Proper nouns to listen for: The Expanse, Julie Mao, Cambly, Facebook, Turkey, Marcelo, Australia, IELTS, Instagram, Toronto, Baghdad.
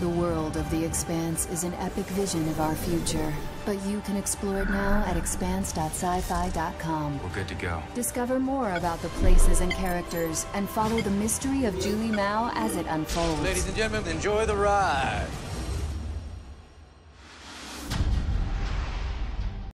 The world of The Expanse is an epic vision of our future, but you can explore it now at expanse.sci-fi.com. We're good to go. Discover more about the places and characters, and follow the mystery of Julie Mao as it unfolds. Ladies and gentlemen, enjoy the ride.